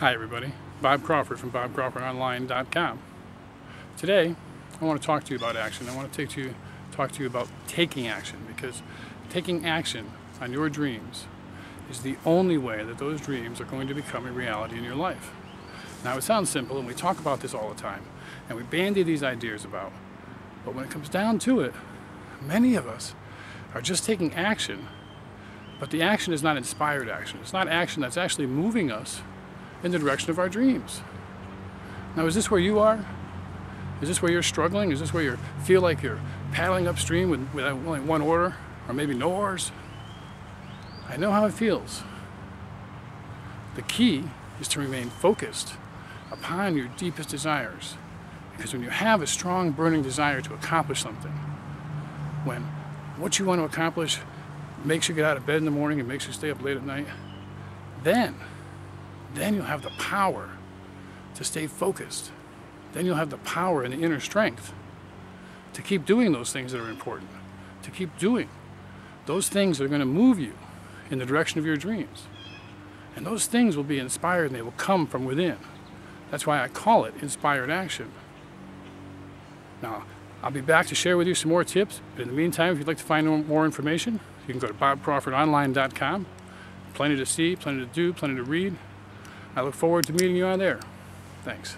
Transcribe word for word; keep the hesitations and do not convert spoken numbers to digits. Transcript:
Hi everybody, Bob Crawford from Bob Crawford Online dot com. Today, I want to talk to you about action. I want to take to you, talk to you about taking action, because taking action on your dreams is the only way that those dreams are going to become a reality in your life. Now, it sounds simple, and we talk about this all the time, and we bandy these ideas about, but when it comes down to it, many of us are just taking action, but the action is not inspired action. It's not action that's actually moving us in the direction of our dreams. Now, is this where you are? Is this where you're struggling? Is this where you feel like you're paddling upstream with, with only one oar, or maybe no oars? I know how it feels. The key is to remain focused upon your deepest desires, because when you have a strong burning desire to accomplish something, when what you want to accomplish makes you get out of bed in the morning and makes you stay up late at night, then Then you'll have the power to stay focused. Then you'll have the power and the inner strength to keep doing those things that are important, to keep doing those things that are going to move you in the direction of your dreams. And those things will be inspired, and they will come from within. That's why I call it inspired action. Now, I'll be back to share with you some more tips, but in the meantime, if you'd like to find more information, you can go to Bob Crawford Online dot com. Plenty to see, plenty to do, plenty to read. I look forward to meeting you on there. Thanks.